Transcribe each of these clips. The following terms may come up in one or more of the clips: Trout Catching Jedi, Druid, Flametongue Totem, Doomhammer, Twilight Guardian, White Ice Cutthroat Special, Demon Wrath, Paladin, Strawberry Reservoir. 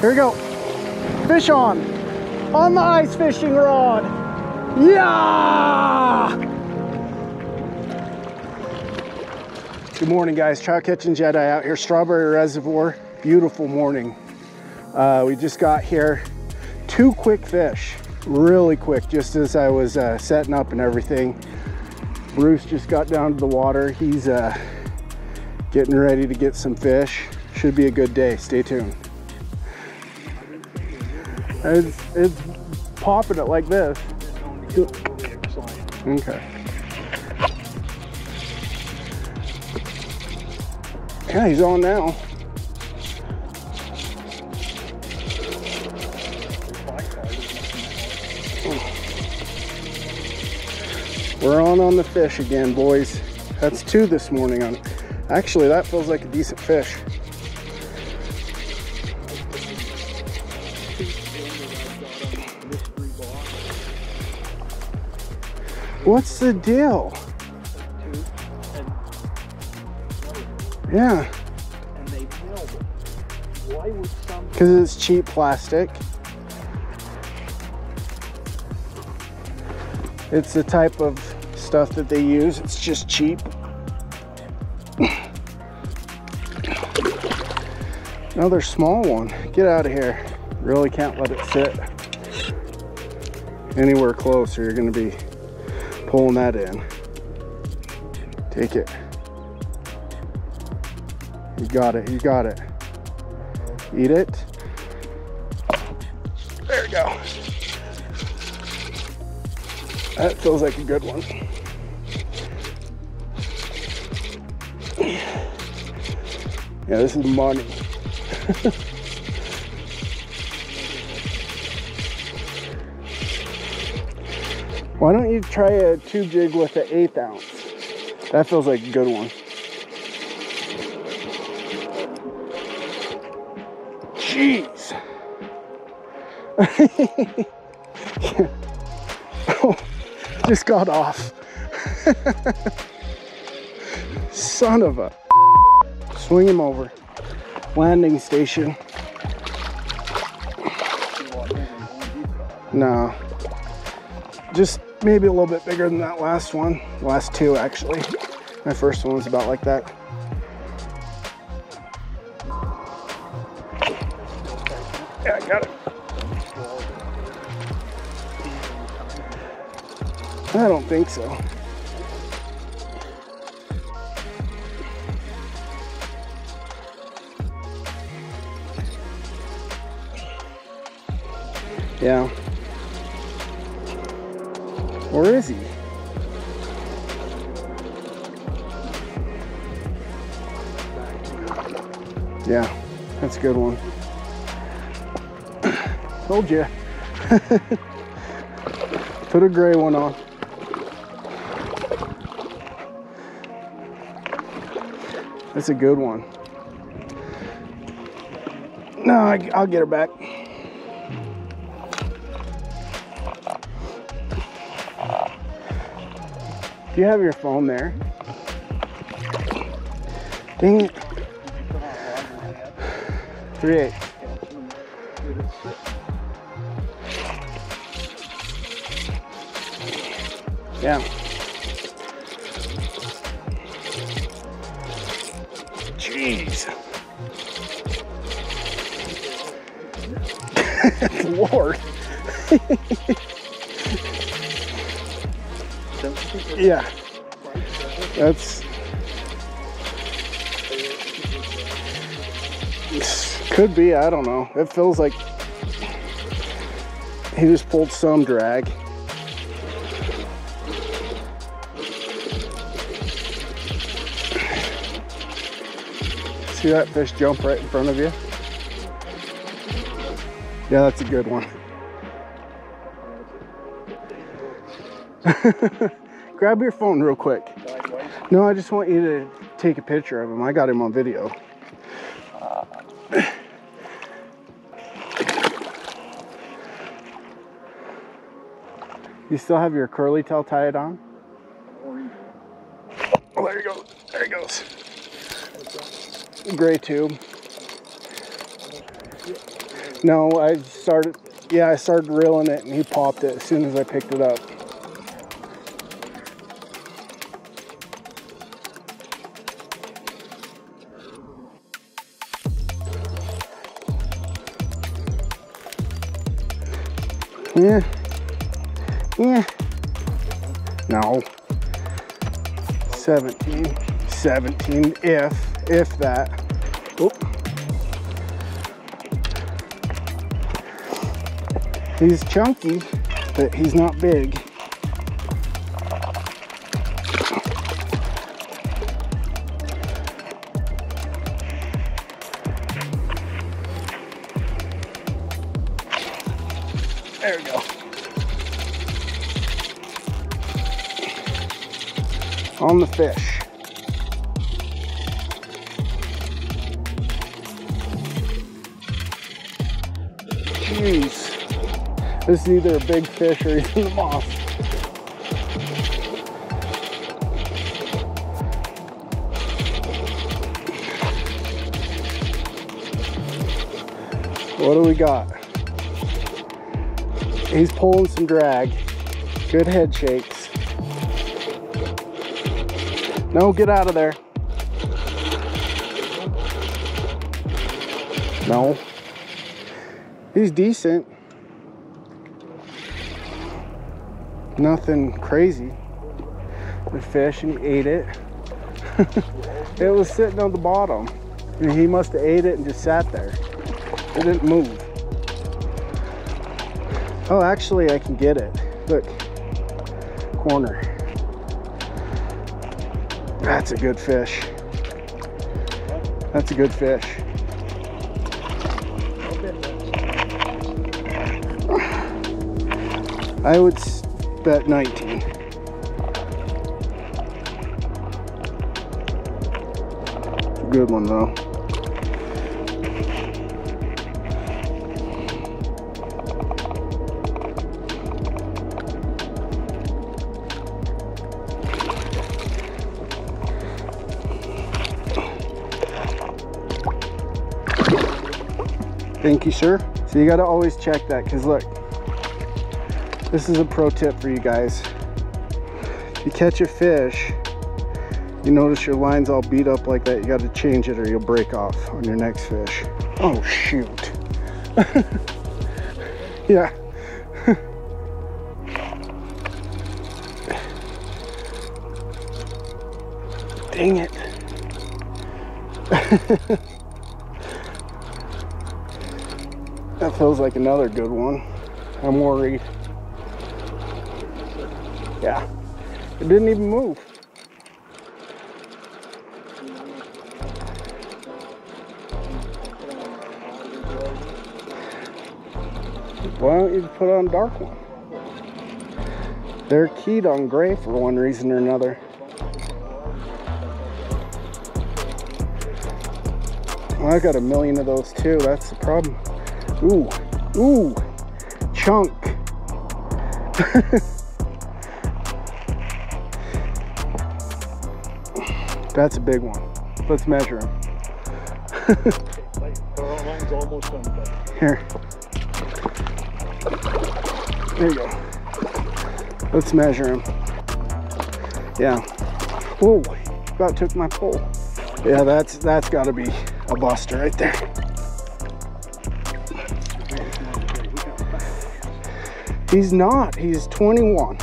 Here we go. Fish on. On the ice fishing rod. Yeah! Good morning, guys. Trout Catching Jedi out here. Strawberry Reservoir. Beautiful morning. We just got here. Two quick fish. Really quick. Just as I was setting up and everything. Bruce just got down to the water. He's getting ready to get some fish. Should be a good day. Stay tuned. It's popping it like this. Okay. Yeah, he's on now. We're on the fish again, boys. That's two this morning on it. Actually, that feels like a decent fish. What's the deal? Yeah. Because it's cheap plastic. It's the type of stuff that they use. It's just cheap. Another small one. Get out of here. Really can't let it sit anywhere close or you're going to be pulling that in. Take it. You got it. You got it. Eat it. There we go. That feels like a good one. Yeah, this is money. Why don't you try a 2 jig with an 1/8 ounce? That feels like a good one. Jeez. Yeah. Oh, just got off. Son of a. Swing him over. Landing station. No. Just maybe a little bit bigger than that last one. Last two, actually. My first one was about like that. Yeah, I got it. I don't think so. Yeah. Or is he? Yeah, that's a good one. Told you. Put a gray one on. That's a good one. No, I'll get her back. You have your phone there. Dang it. 3/8. Yeah. Jeez. Lord. Yeah, that's, could be, I don't know. It feels like he just pulled some drag. See that fish jump right in front of you? Yeah, that's a good one. Grab your phone real quick. No, I just want you to take a picture of him. I got him on video. You still have your curly tail tied on? Oh, there you go. There he goes. Gray tube. No, I started reeling it and he popped it as soon as I picked it up. Yeah. Yeah. No. 17. 17 if that. Oop. He's chunky, but he's not big. There we go. On the fish. Jeez. This is either a big fish or he's in the moss. What do we got? He's pulling some drag. Good head shakes. No, get out of there. No. He's decent. Nothing crazy. The fish, and he ate it. It was sitting on the bottom. And he must have ate it and just sat there. It didn't move. Oh, actually, I can get it. Look, corner. That's a good fish. That's a good fish. I would bet 19. Good one, though. Thank you, sir. So you gotta always check that, because look, this is a pro tip for you guys. If you catch a fish, you notice your line's all beat up like that, you gotta change it or you'll break off on your next fish. Oh, shoot. Yeah. Dang it. That feels like another good one. I'm worried. Yeah, it didn't even move. Why don't you put on a dark one? They're keyed on gray for one reason or another. Well, I got a million of those too, that's the problem. Ooh, ooh, chunk. That's a big one. Let's measure him. Here. There you go. Let's measure him. Yeah. Whoa, about took my pole. Yeah, that's gotta be a buster right there. He's not, he's 21.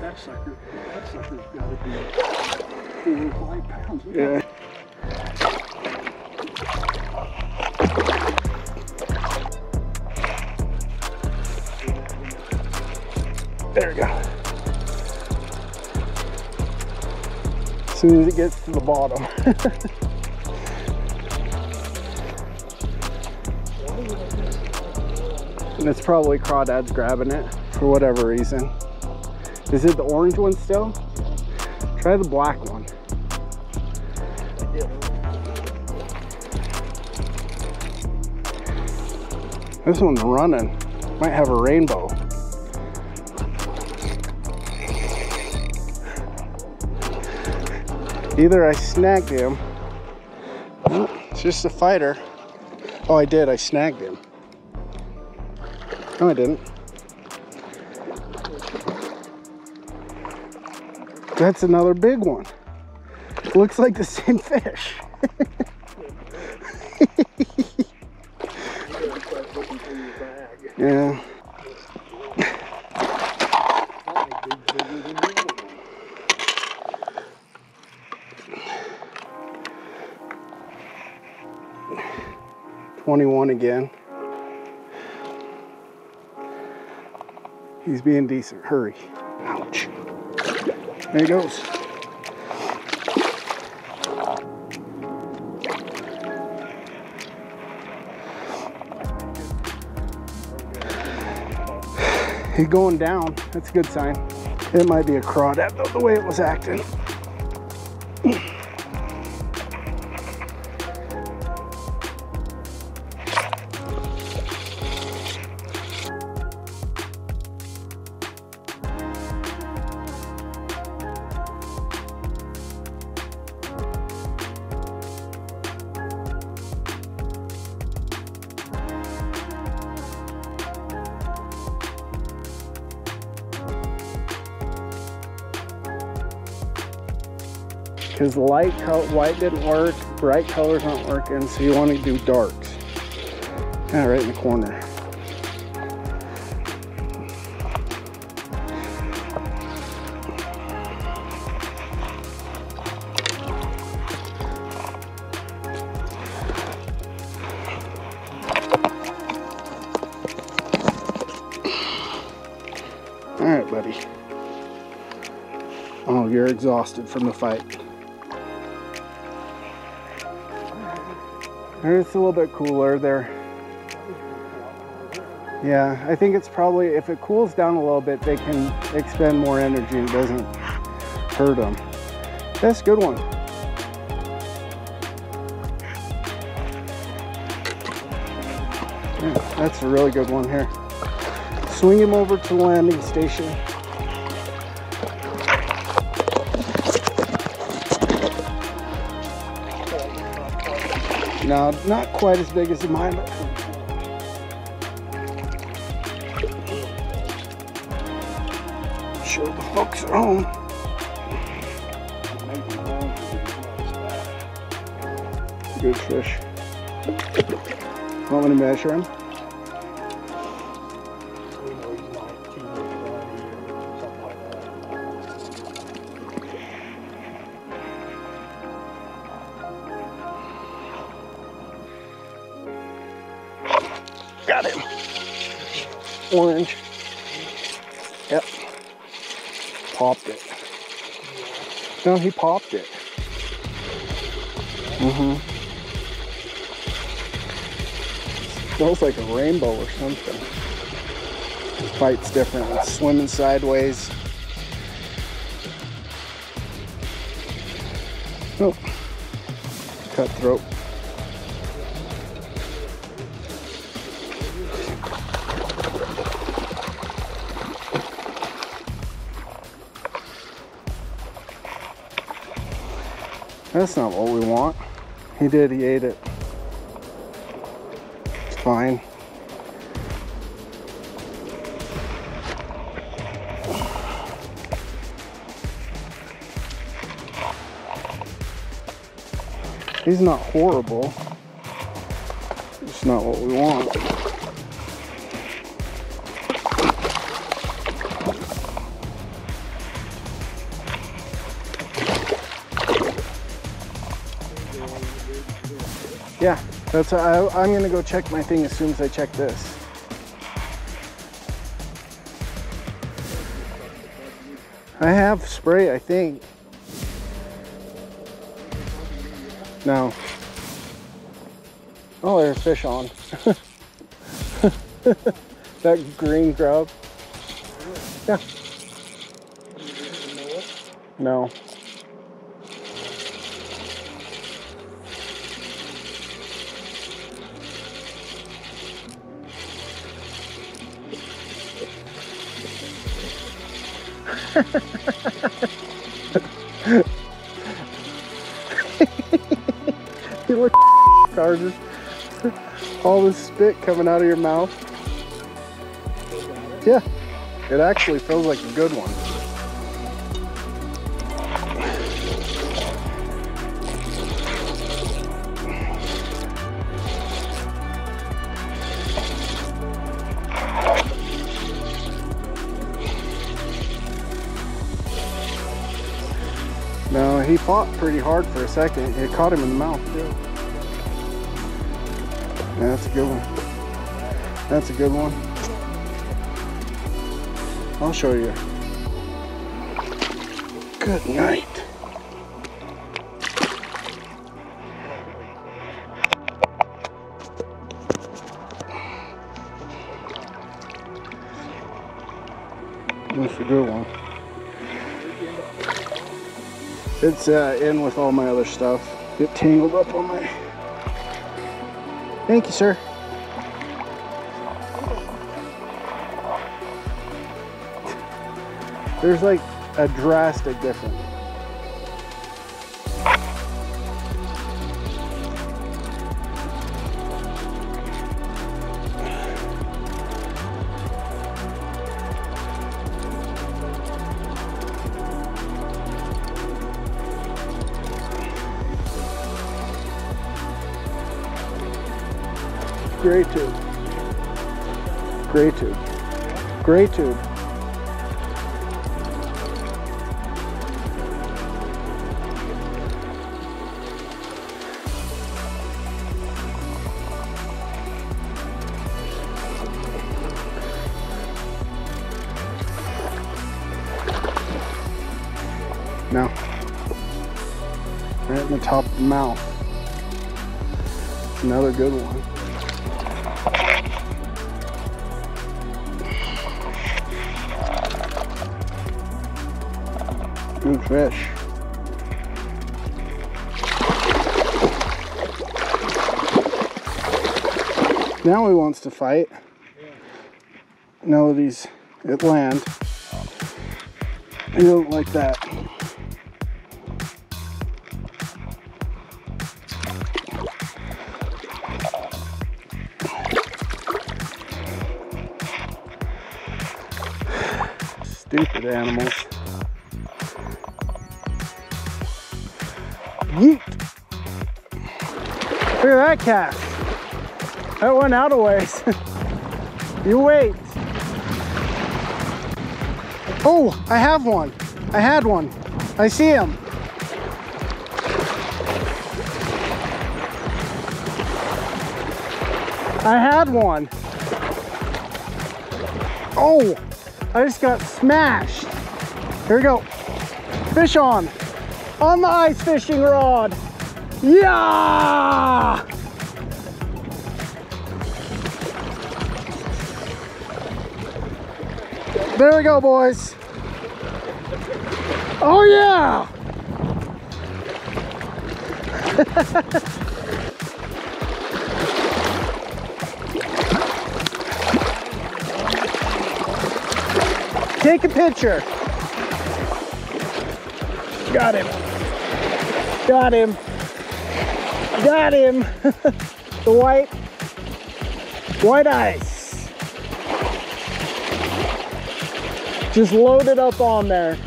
That sucker's gotta be 45 pounds. Yeah. There we go. As soon as it gets to the bottom. And it's probably crawdads grabbing it for whatever reason. Is it the orange one still? Try the black one. This one's running. Might have a rainbow. Either I snagged him. Oh, it's just a fighter. Oh, I did. I snagged him. No, I didn't. That's another big one. Looks like the same fish. Yeah. $21 again. He's being decent. Hurry. Ouch. There he goes. He's going down. That's a good sign. It might be a crawdad though, the way it was acting. Because light color, white didn't work, bright colors aren't working, so you want to do darks. Kind of right in the corner. All right, buddy. Oh, you're exhausted from the fight. It's a little bit cooler there. Yeah, I think it's probably, if it cools down a little bit, they can expend more energy. It doesn't hurt them. That's a good one. Yeah, that's a really good one here. Swing him over to the landing station. Now, not quite as big as mine. Show the folks at home. Good fish. Want me to measure him? Got him. Orange. Yep. Popped it. No, he popped it. Smells like a rainbow or something. The fight's different. It's swimming sideways. Oh. Cutthroat. That's not what we want. He did, he ate it. It's fine. He's not horrible. It's not what we want. Yeah, that's. I'm gonna go check my thing as soon as I check this. I have spray, I think. No. Oh, there's fish on. That green grub. Yeah. No. You look Carter. All this spit coming out of your mouth. Yeah, it actually feels like a good one. No, he fought pretty hard for a second. It caught him in the mouth too. Yeah, that's a good one. That's a good one. I'll show you. Good night. That's a good one. It's in with all my other stuff. Get tangled up on my... Thank you, sir. There's like a drastic difference. Gray tube. Gray tube. Gray tube. No. Right in the top of the mouth. Another good one. Good fish. Now he wants to fight. Yeah. Now that he's at land, he don't like that. Stupid animals. Yeet. Look at that calf. That went out a ways. You wait. Oh, I have one. I had one. I see him. I had one. Oh, I just got smashed. Here we go. Fish on. On the ice fishing rod. Yeah! There we go, boys. Oh yeah! Take a picture. Got him. Got him. Got him. The white ice. Just loaded up on there.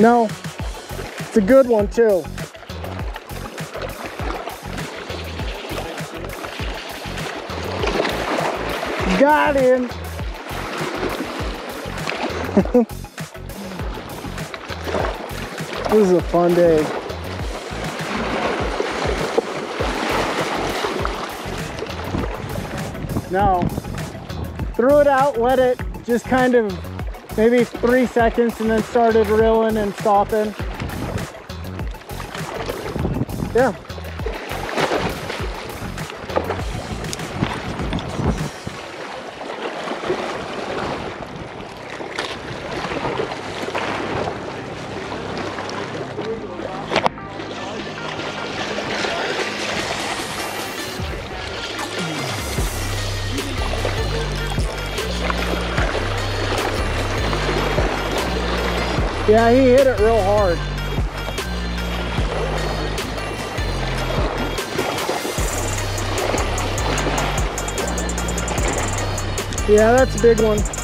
No, it's a good one too. Got him. This is a fun day. Now, threw it out, let it just kind of maybe 3 seconds and then started reeling and stopping. Yeah. Yeah, he hit it real hard. Yeah, that's a big one.